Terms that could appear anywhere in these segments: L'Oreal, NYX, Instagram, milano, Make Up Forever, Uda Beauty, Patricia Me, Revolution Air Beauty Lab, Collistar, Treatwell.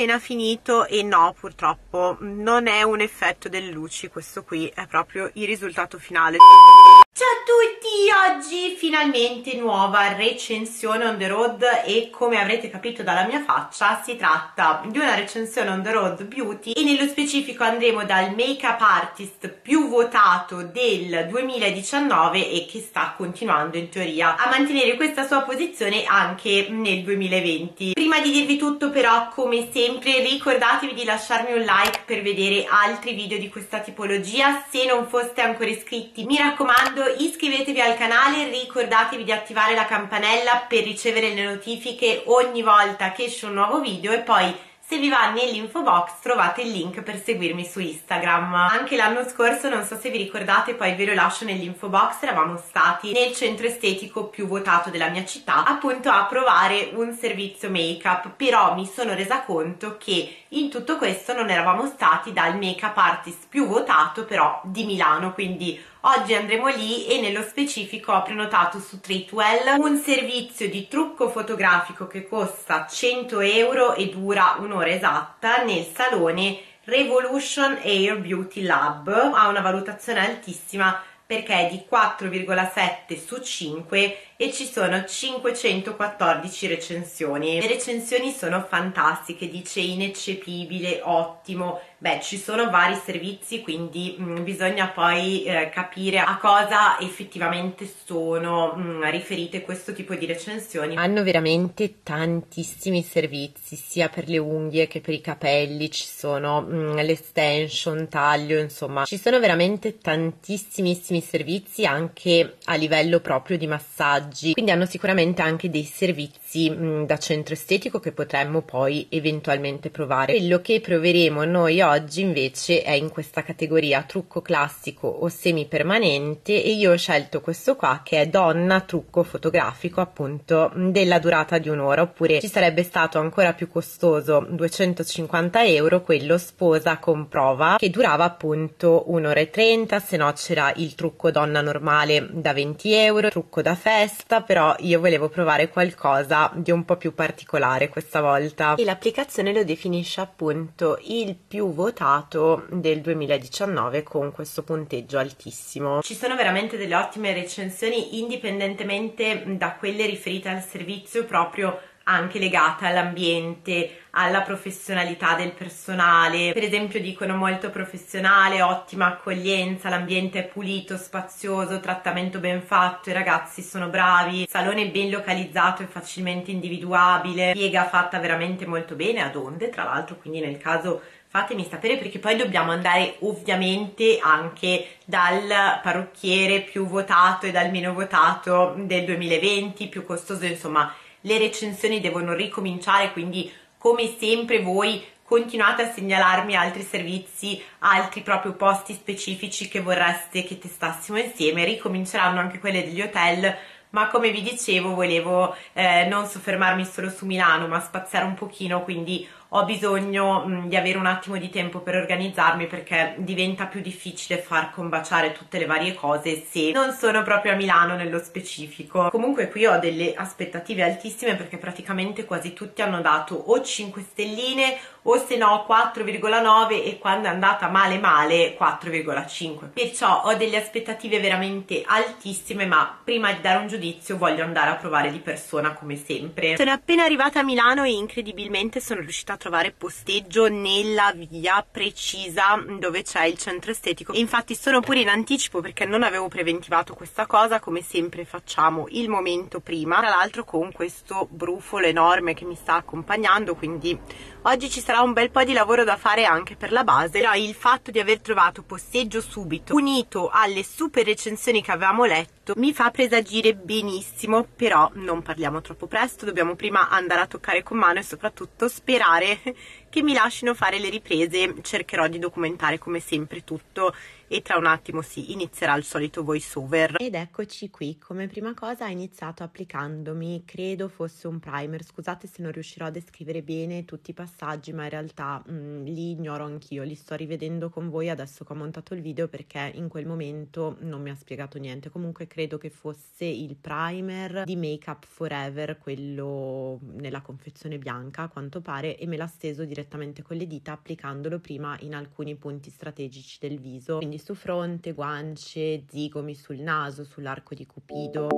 appena finito e no, purtroppo non è un effetto delle luci, questo qui è proprio il risultato finale. Ciao a tutti, oggi finalmente nuova recensione on the road e come avrete capito dalla mia faccia si tratta di una recensione on the road beauty e nello specifico andremo dal make up artist più votato del 2019 e che sta continuando in teoria a mantenere questa sua posizione anche nel 2020. Prima di dirvi tutto però, come sempre, ricordatevi di lasciarmi un like per vedere altri video di questa tipologia. Se non foste ancora iscritti, mi raccomando, iscrivetevi al canale, ricordatevi di attivare la campanella per ricevere le notifiche ogni volta che esce un nuovo video e poi se vi va nell'info box trovate il link per seguirmi su Instagram. Anche l'anno scorso, non so se vi ricordate, poi ve lo lascio nell'info box, eravamo stati nel centro estetico più votato della mia città appunto a provare un servizio make up, però mi sono resa conto che in tutto questo non eravamo stati dal make up artist più votato però di Milano, quindi oggi andremo lì e nello specifico ho prenotato su Treatwell un servizio di trucco fotografico che costa 100 euro e dura un'ora esatta nel salone Revolution Air Beauty Lab. Ha una valutazione altissima perché è di 4,7 su 5 e ci sono 514 recensioni. Le recensioni sono fantastiche, dice ineccepibile, ottimo. Beh, ci sono vari servizi, quindi bisogna poi capire a cosa effettivamente sono riferite questo tipo di recensioni. Hanno veramente tantissimi servizi, sia per le unghie che per i capelli, ci sono l'extension, taglio, insomma, ci sono veramente tantissimi servizi anche a livello proprio di massaggi, quindi hanno sicuramente anche dei servizi da centro estetico che potremmo poi eventualmente provare. Quello che proveremo noi oggi invece è in questa categoria trucco classico o semi permanente e io ho scelto questo qua che è donna trucco fotografico, appunto della durata di un'ora, oppure ci sarebbe stato ancora più costoso 250 euro, quello sposa con prova che durava appunto 1 ora e 30, se no c'era il trucco donna normale da 20 euro, trucco da festa, però io volevo provare qualcosa di un po' più particolare questa volta e l'applicazione lo definisce appunto il più votato del 2019 con questo punteggio altissimo. Ci sono veramente delle ottime recensioni indipendentemente da quelle riferite al servizio, proprio anche legata all'ambiente, alla professionalità del personale. Per esempio dicono molto professionale, ottima accoglienza, l'ambiente è pulito, spazioso, trattamento ben fatto, i ragazzi sono bravi, salone ben localizzato e facilmente individuabile, piega fatta veramente molto bene, ad onde tra l'altro, quindi nel caso fatemi sapere perché poi dobbiamo andare ovviamente anche dal parrucchiere più votato e dal meno votato del 2020, più costoso, insomma le recensioni devono ricominciare, quindi come sempre voi continuate a segnalarmi altri servizi, altri proprio posti specifici che vorreste che testassimo insieme. Ricominceranno anche quelle degli hotel, ma come vi dicevo volevo non soffermarmi solo su Milano ma spaziare un pochino, quindi ho bisogno di avere un attimo di tempo per organizzarmi perché diventa più difficile far combaciare tutte le varie cose se non sono proprio a Milano nello specifico. Comunque qui ho delle aspettative altissime perché praticamente quasi tutti hanno dato o 5 stelline o se no 4,9 e quando è andata male male 4,5. Perciò ho delle aspettative veramente altissime, ma prima di dare un giudizio voglio andare a provare di persona come sempre. Sono appena arrivata a Milano e incredibilmente sono riuscita a trovare posteggio nella via precisa dove c'è il centro estetico e infatti sono pure in anticipo perché non avevo preventivato questa cosa. Come sempre facciamo il momento prima, tra l'altro con questo brufolo enorme che mi sta accompagnando, quindi oggi ci sarà un bel po' di lavoro da fare anche per la base, però il fatto di aver trovato posteggio subito unito alle super recensioni che avevamo letto mi fa presagire benissimo. Però non parliamo troppo presto, dobbiamo prima andare a toccare con mano e soprattutto sperare che mi lasciano fare le riprese. Cercherò di documentare come sempre tutto e tra un attimo si inizierà il solito voice over. Ed eccoci qui. Come prima cosa ho iniziato applicandomi, credo fosse un primer, scusate se non riuscirò a descrivere bene tutti i passaggi ma in realtà li ignoro anch'io, li sto rivedendo con voi adesso che ho montato il video perché in quel momento non mi ha spiegato niente. Comunque credo che fosse il primer di Make Up Forever, quello nella confezione bianca a quanto pare, e me l'ha steso direttamente direttamente con le dita, applicandolo prima in alcuni punti strategici del viso, quindi su fronte, guance, zigomi, sul naso, sull'arco di Cupido.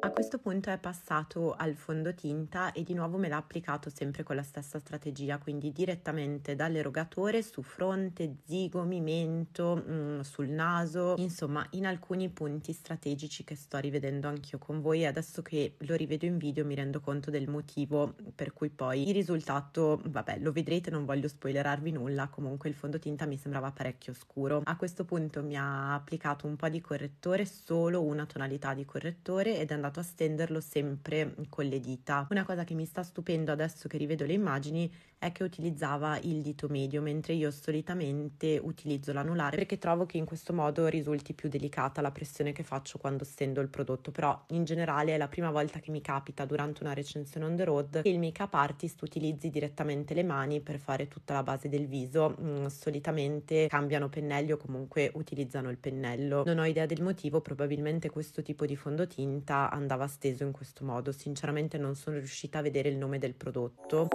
A questo punto è passato al fondotinta e di nuovo me l'ha applicato sempre con la stessa strategia, quindi direttamente dall'erogatore su fronte, zigomi, mento, sul naso, insomma in alcuni punti strategici che sto rivedendo anch'io con voi, e adesso che lo rivedo in video mi rendo conto del motivo per cui poi il risultato, vabbè, lo vedrete, non voglio spoilerarvi nulla, comunque il fondotinta mi sembrava parecchio scuro. A questo punto mi ha applicato un po' di correttore, solo una tonalità di correttore, ed è andato a stenderlo sempre con le dita. Una cosa che mi sta stupendo adesso che rivedo le immagini è che utilizzava il dito medio, mentre io solitamente utilizzo l'anulare, perché trovo che in questo modo risulti più delicata la pressione che faccio quando stendo il prodotto. Però in generale è la prima volta che mi capita durante una recensione on the road che il make up artist utilizzi direttamente le mani per fare tutta la base del viso. Solitamente cambiano pennelli o comunque utilizzano il pennello. Non ho idea del motivo, probabilmente questo tipo di fondotinta andava steso in questo modo. Sinceramente non sono riuscita a vedere il nome del prodotto.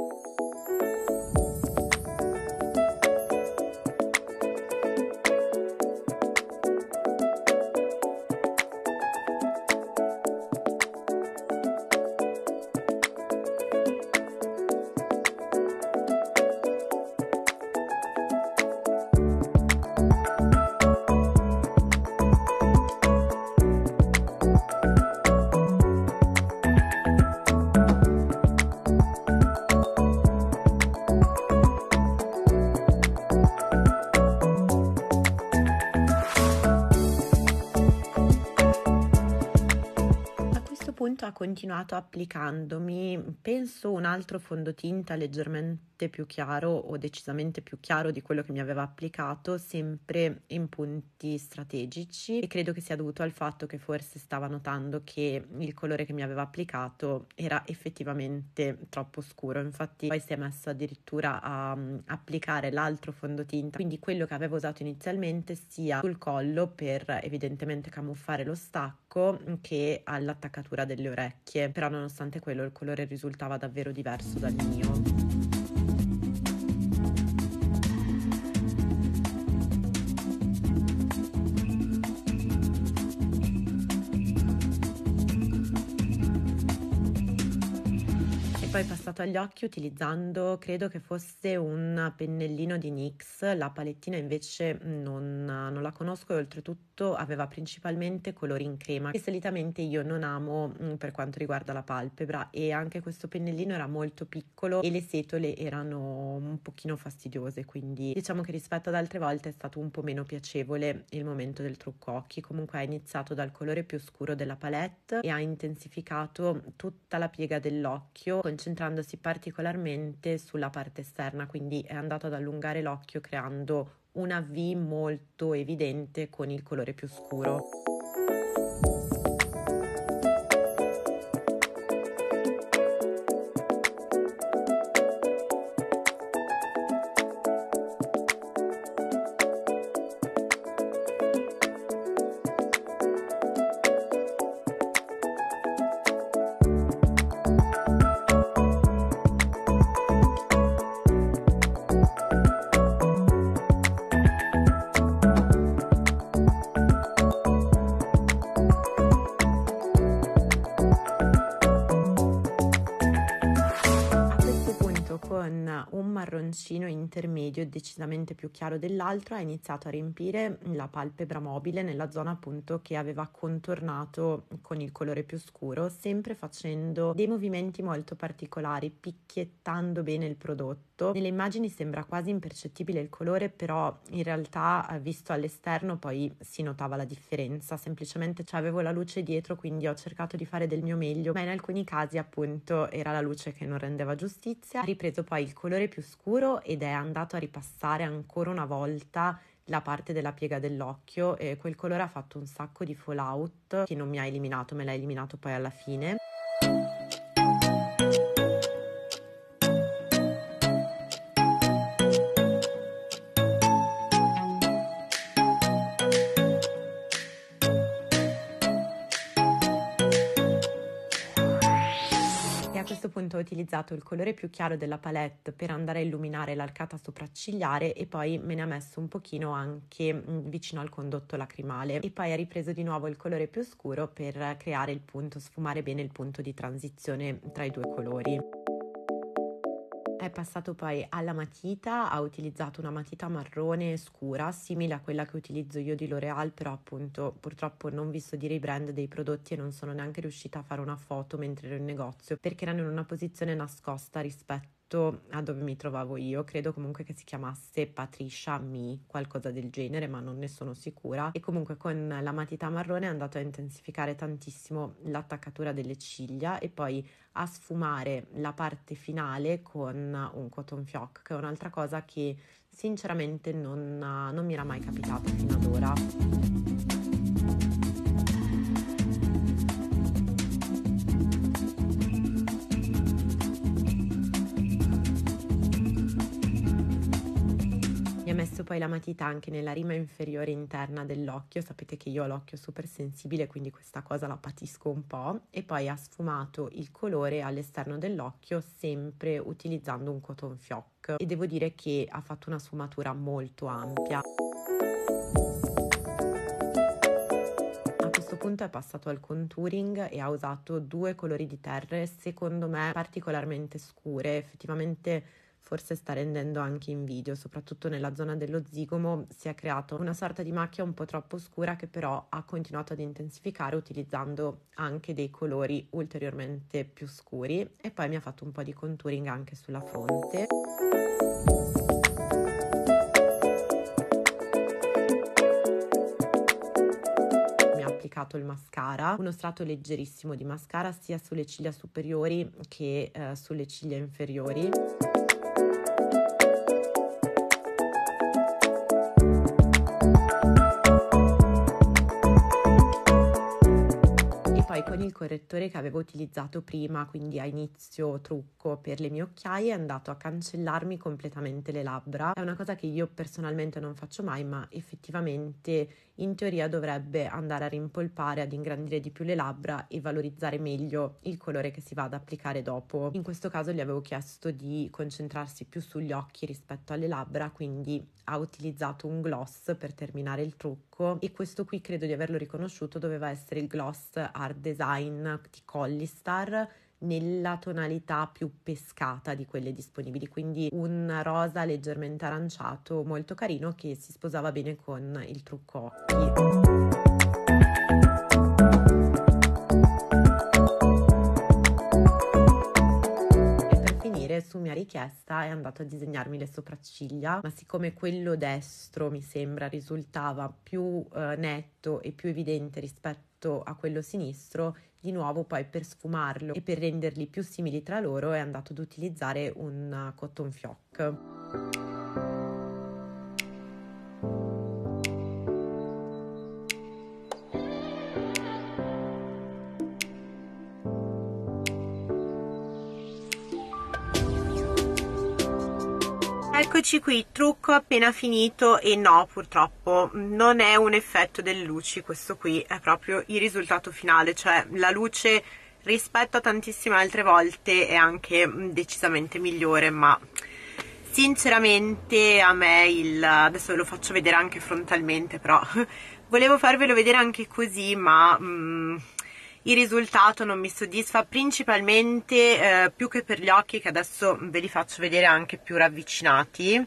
Ha continuato applicandomi, penso, un altro fondotinta leggermente più chiaro o decisamente più chiaro di quello che mi aveva applicato, sempre in punti strategici, e credo che sia dovuto al fatto che forse stava notando che il colore che mi aveva applicato era effettivamente troppo scuro. Infatti poi si è messo addirittura a applicare l'altro fondotinta, quindi quello che avevo usato inizialmente, sia sul collo per evidentemente camuffare lo stacco che all'attaccatura delle orecchie, però nonostante quello il colore risultava davvero diverso dal mio. Poi passato agli occhi utilizzando, credo che fosse un pennellino di NYX, la palettina invece non la conosco, e oltretutto aveva principalmente colori in crema che solitamente io non amo per quanto riguarda la palpebra, e anche questo pennellino era molto piccolo e le setole erano un pochino fastidiose, quindi diciamo che rispetto ad altre volte è stato un po' meno piacevole il momento del trucco occhi. Comunque ha iniziato dal colore più scuro della palette e ha intensificato tutta la piega dell'occhio, concentrandosi particolarmente sulla parte esterna, quindi è andato ad allungare l'occhio creando una V molto evidente con il colore più scuro. Marroncino intermedio decisamente più chiaro dell'altro, ha iniziato a riempire la palpebra mobile nella zona appunto che aveva contornato con il colore più scuro, sempre facendo dei movimenti molto particolari, picchiettando bene il prodotto. Nelle immagini sembra quasi impercettibile il colore, però in realtà visto all'esterno poi si notava la differenza, semplicemente avevo la luce dietro, quindi ho cercato di fare del mio meglio, ma in alcuni casi appunto era la luce che non rendeva giustizia. Ha ripreso poi il colore più scuro ed è andato a ripassare ancora una volta la parte della piega dell'occhio, e quel colore ha fatto un sacco di fallout che non mi ha eliminato, me l'ha eliminato poi alla fine. A questo punto ho utilizzato il colore più chiaro della palette per andare a illuminare l'arcata sopraccigliare e poi me ne ha messo un pochino anche vicino al condotto lacrimale e poi ha ripreso di nuovo il colore più scuro per creare il punto, sfumare bene il punto di transizione tra i due colori. È passato poi alla matita, ha utilizzato una matita marrone scura, simile a quella che utilizzo io di L'Oreal, però appunto purtroppo non vi so dire i brand dei prodotti e non sono neanche riuscita a fare una foto mentre ero in negozio, perché erano in una posizione nascosta rispetto a dove mi trovavo io. Credo comunque che si chiamasse Patricia Me, qualcosa del genere, ma non ne sono sicura. E comunque con la matita marrone è andato a intensificare tantissimo l'attaccatura delle ciglia e poi a sfumare la parte finale con un cotton fioc, che è un'altra cosa che sinceramente non mi era mai capitata fino ad ora. Mi ha messo poi la matita anche nella rima inferiore interna dell'occhio, sapete che io ho l'occhio super sensibile, quindi questa cosa la patisco un po', e poi ha sfumato il colore all'esterno dell'occhio sempre utilizzando un cotton fioc e devo dire che ha fatto una sfumatura molto ampia. È passato al contouring e ha usato due colori di terre secondo me particolarmente scure, effettivamente forse sta rendendo anche in video, soprattutto nella zona dello zigomo si è creata una sorta di macchia un po' troppo scura che però ha continuato ad intensificare utilizzando anche dei colori ulteriormente più scuri e poi mi ha fatto un po' di contouring anche sulla fronte. Il mascara, uno strato leggerissimo di mascara sia sulle ciglia superiori che sulle ciglia inferiori. Con il correttore che avevo utilizzato prima, quindi a inizio trucco per le mie occhiaie, è andato a cancellarmi completamente le labbra. È una cosa che io personalmente non faccio mai, ma effettivamente in teoria dovrebbe andare a rimpolpare, ad ingrandire di più le labbra e valorizzare meglio il colore che si va ad applicare dopo. In questo caso gli avevo chiesto di concentrarsi più sugli occhi rispetto alle labbra, quindi ha utilizzato un gloss per terminare il trucco e questo qui credo di averlo riconosciuto, doveva essere il gloss Art Design di Collistar nella tonalità più pescata di quelle disponibili, quindi un rosa leggermente aranciato molto carino che si sposava bene con il trucco occhi. Su mia richiesta è andato a disegnarmi le sopracciglia, ma siccome quello destro mi sembra risultava più netto e più evidente rispetto a quello sinistro, di nuovo poi per sfumarlo e per renderli più simili tra loro è andato ad utilizzare un cotton fioc. Eccoci qui, trucco appena finito e no, purtroppo non è un effetto delle luci, questo qui è proprio il risultato finale, cioè la luce rispetto a tantissime altre volte è anche decisamente migliore, ma sinceramente a me adesso ve lo faccio vedere anche frontalmente, però volevo farvelo vedere anche così, ma il risultato non mi soddisfa, principalmente più che per gli occhi, che adesso ve li faccio vedere anche più ravvicinati.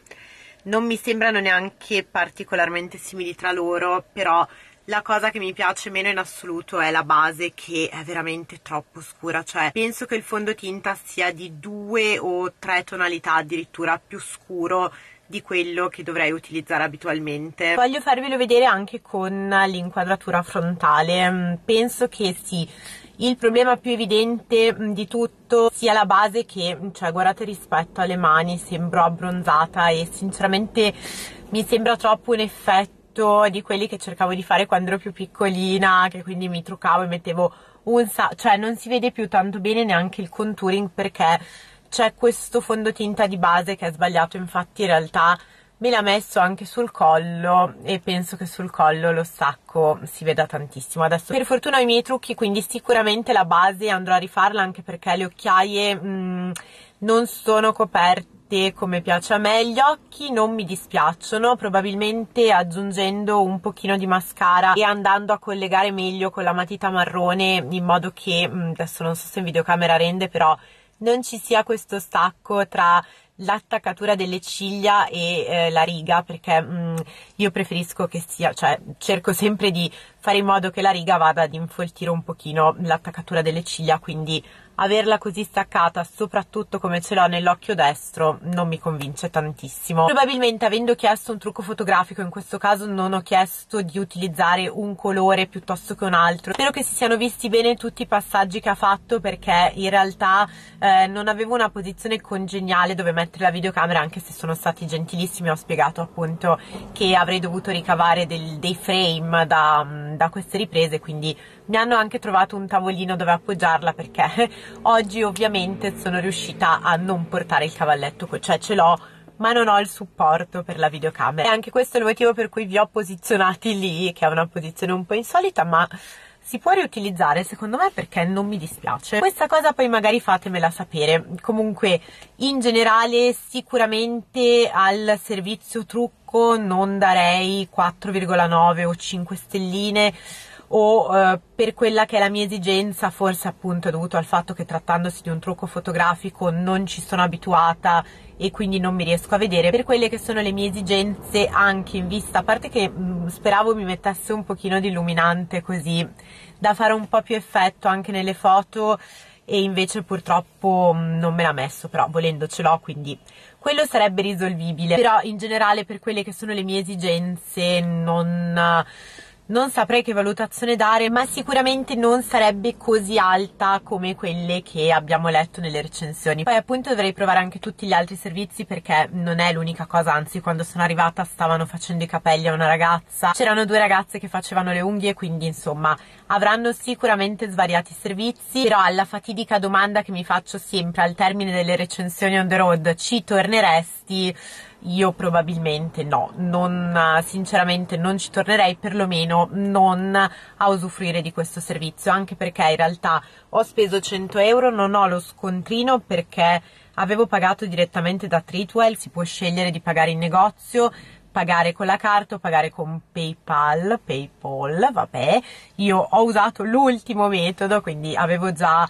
Non mi sembrano neanche particolarmente simili tra loro, però la cosa che mi piace meno in assoluto è la base, che è veramente troppo scura, cioè penso che il fondotinta sia di 2 o 3 tonalità addirittura più scuro di quello che dovrei utilizzare abitualmente. Voglio farvelo vedere anche con l'inquadratura frontale. Penso che sì, il problema più evidente di tutto sia la base, che cioè guardate, rispetto alle mani sembro abbronzata e sinceramente mi sembra troppo un effetto di quelli che cercavo di fare quando ero più piccolina, che quindi mi truccavo e mettevo cioè non si vede più tanto bene neanche il contouring perché c'è questo fondotinta di base che è sbagliato. Infatti in realtà me l'ha messo anche sul collo e penso che sul collo lo stacco si veda tantissimo. Adesso per fortuna ho i miei trucchi, quindi sicuramente la base andrò a rifarla, anche perché le occhiaie non sono coperte come piace a me. Gli occhi non mi dispiacciono, probabilmente aggiungendo un pochino di mascara e andando a collegare meglio con la matita marrone, in modo che, adesso non so se in videocamera rende, però non ci sia questo stacco tra l'attaccatura delle ciglia e la riga, perché io preferisco che sia, cioè cerco sempre di fare in modo che la riga vada ad infoltire un pochino l'attaccatura delle ciglia, quindi averla così staccata, soprattutto come ce l'ho nell'occhio destro, non mi convince tantissimo. Probabilmente, avendo chiesto un trucco fotografico, in questo caso non ho chiesto di utilizzare un colore piuttosto che un altro. Spero che si siano visti bene tutti i passaggi che ha fatto, perché in realtà non avevo una posizione congeniale dove mettere la videocamera, anche se sono stati gentilissimi, ho spiegato appunto che avrei dovuto ricavare dei frame da queste riprese, quindi mi hanno anche trovato un tavolino dove appoggiarla, perché oggi ovviamente sono riuscita a non portare il cavalletto, cioè ce l'ho ma non ho il supporto per la videocamera, e anche questo è il motivo per cui vi ho posizionati lì, che è una posizione un po' insolita, ma si può riutilizzare secondo me, perché non mi dispiace. Questa cosa poi magari fatemela sapere. Comunque in generale sicuramente al servizio trucco non darei 4,9 o 5 stelline, o per quella che è la mia esigenza, forse appunto dovuto al fatto che, trattandosi di un trucco fotografico, non ci sono abituata e quindi non mi riesco a vedere. Per quelle che sono le mie esigenze, anche in vista, a parte che speravo mi mettesse un pochino di illuminante così da fare un po' più effetto anche nelle foto, e invece purtroppo non me l'ha messo, però volendo ce l'ho, quindi quello sarebbe risolvibile. Però in generale per quelle che sono le mie esigenze non saprei che valutazione dare, ma sicuramente non sarebbe così alta come quelle che abbiamo letto nelle recensioni. Poi appunto dovrei provare anche tutti gli altri servizi, perché non è l'unica cosa, anzi quando sono arrivata stavano facendo i capelli a una ragazza, c'erano due ragazze che facevano le unghie, quindi insomma avranno sicuramente svariati servizi. Però alla fatidica domanda che mi faccio sempre al termine delle recensioni on the road, ci torneresti? Io probabilmente no, sinceramente non ci tornerei, perlomeno non a usufruire di questo servizio, anche perché in realtà ho speso 100 euro, non ho lo scontrino perché avevo pagato direttamente da Treatwell. Si può scegliere di pagare in negozio, pagare con la carta o pagare con PayPal, vabbè, io ho usato l'ultimo metodo, quindi avevo già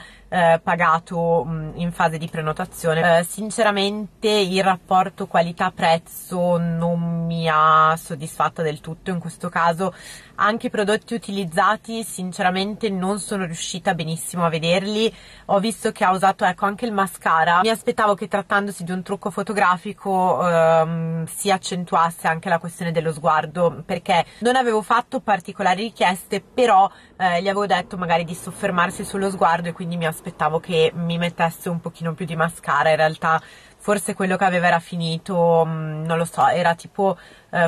pagato in fase di prenotazione. Sinceramente il rapporto qualità-prezzo non mi ha soddisfatta del tutto in questo caso. Anche i prodotti utilizzati sinceramente non sono riuscita benissimo a vederli. Ho visto che ha usato, ecco, anche il mascara. Mi aspettavo che, trattandosi di un trucco fotografico, si accentuasse anche la questione dello sguardo, perché non avevo fatto particolari richieste, però gli avevo detto magari di soffermarsi sullo sguardo, e quindi mi aspettavo che mi mettesse un pochino più di mascara. In realtà forse quello che aveva era finito, non lo so, era tipo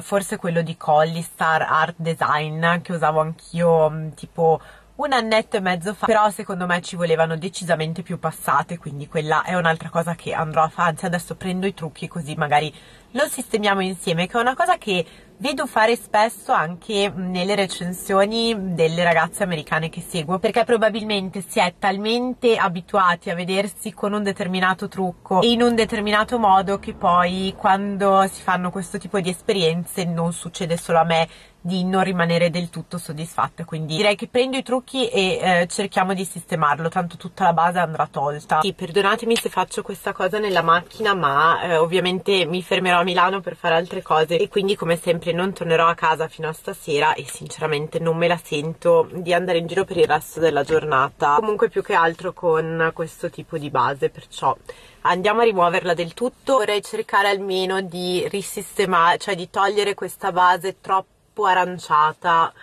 forse quello di Collistar Art Design che usavo anch'io tipo un annetto e mezzo fa, però secondo me ci volevano decisamente più passate, quindi quella è un'altra cosa che andrò a fare. Anzi, adesso prendo i trucchi così magari lo sistemiamo insieme, che è una cosa che vedo fare spesso anche nelle recensioni delle ragazze americane che seguo, perché probabilmente si è talmente abituati a vedersi con un determinato trucco e in un determinato modo che poi, quando si fanno questo tipo di esperienze, non succede solo a me, di non rimanere del tutto soddisfatta. Quindi direi che prendo i trucchi e cerchiamo di sistemarlo, tanto tutta la base andrà tolta. Sì, perdonatemi se faccio questa cosa nella macchina, ma ovviamente mi fermerò a Milano per fare altre cose, e quindi come sempre non tornerò a casa fino a stasera, e sinceramente non me la sento di andare in giro per il resto della giornata, comunque più che altro con questo tipo di base, perciò andiamo a rimuoverla del tutto. Vorrei cercare almeno di risistemare, cioè di togliere questa base troppo aranciata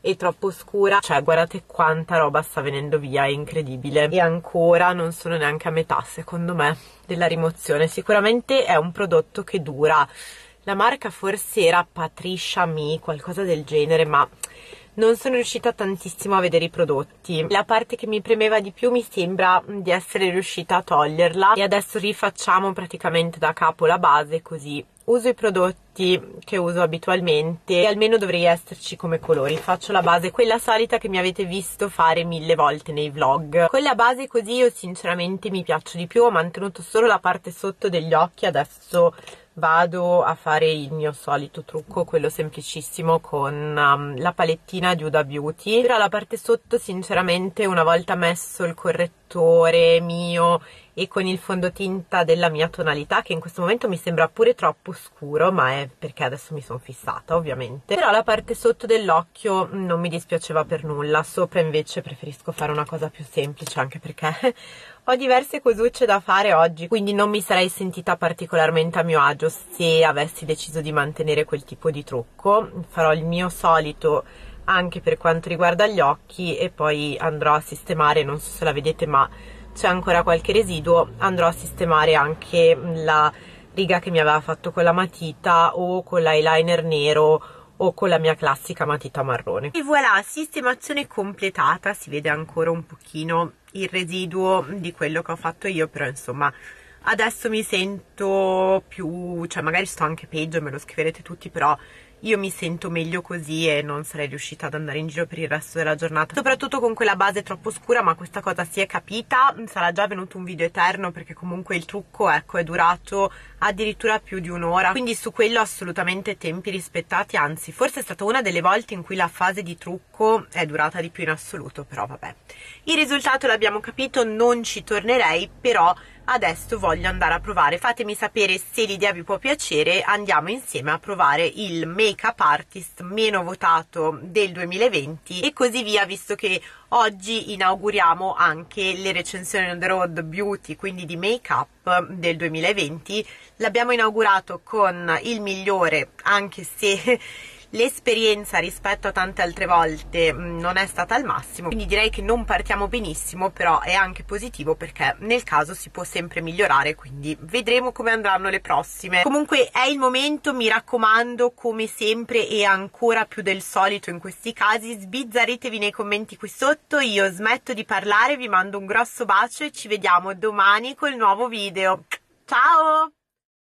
e troppo scura, cioè guardate quanta roba sta venendo via, è incredibile, e ancora non sono neanche a metà secondo me della rimozione. Sicuramente è un prodotto che dura, la marca forse era Patricia Me, qualcosa del genere, ma non sono riuscita tantissimo a vedere i prodotti. La parte che mi premeva di più mi sembra di essere riuscita a toglierla, e adesso rifacciamo praticamente da capo la base, così uso i prodotti prodotti che uso abitualmente e almeno dovrei esserci come colori. Faccio la base, quella solita che mi avete visto fare mille volte nei vlog. Con la base così io sinceramente mi piaccio di più, ho mantenuto solo la parte sotto degli occhi. Adesso vado a fare il mio solito trucco, quello semplicissimo, con la palettina di Uda Beauty. Però la parte sotto sinceramente, una volta messo il correttore mio e con il fondotinta della mia tonalità, che in questo momento mi sembra pure troppo scuro, ma è perché adesso mi sono fissata ovviamente, però la parte sotto dell'occhio non mi dispiaceva per nulla. Sopra invece preferisco fare una cosa più semplice, anche perché ho diverse cosucce da fare oggi, quindi non mi sarei sentita particolarmente a mio agio se avessi deciso di mantenere quel tipo di trucco. Farò il mio solito anche per quanto riguarda gli occhi e poi andrò a sistemare, non so se la vedete ma c'è ancora qualche residuo, andrò a sistemare anche la riga che mi aveva fatto con la matita o con l'eyeliner nero o con la mia classica matita marrone. E voilà, sistemazione completata. Si vede ancora un pochino il residuo di quello che ho fatto io, però insomma adesso mi sento più, cioè magari sto anche peggio, me lo scriverete tutti, però io mi sento meglio così e non sarei riuscita ad andare in giro per il resto della giornata, soprattutto con quella base troppo scura. Ma questa cosa si è capita, sarà già venuto un video eterno perché comunque il trucco, ecco, è durato addirittura più di un'ora, quindi su quello assolutamente tempi rispettati. Anzi, forse è stata una delle volte in cui la fase di trucco è durata di più in assoluto, però vabbè, il risultato l'abbiamo capito, non ci tornerei, però adesso voglio andare a provare. Fatemi sapere se l'idea vi può piacere, andiamo insieme a provare il Make Up Artist meno votato del 2020 e così via, visto che oggi inauguriamo anche le recensioni on the road beauty, quindi di make up del 2020. L'abbiamo inaugurato con il migliore, anche se l'esperienza rispetto a tante altre volte non è stata al massimo, quindi direi che non partiamo benissimo, però è anche positivo perché nel caso si può sempre migliorare, quindi vedremo come andranno le prossime. Comunque è il momento, mi raccomando, come sempre e ancora più del solito in questi casi, sbizzarritevi nei commenti qui sotto, io smetto di parlare, vi mando un grosso bacio e ci vediamo domani col nuovo video. Ciao!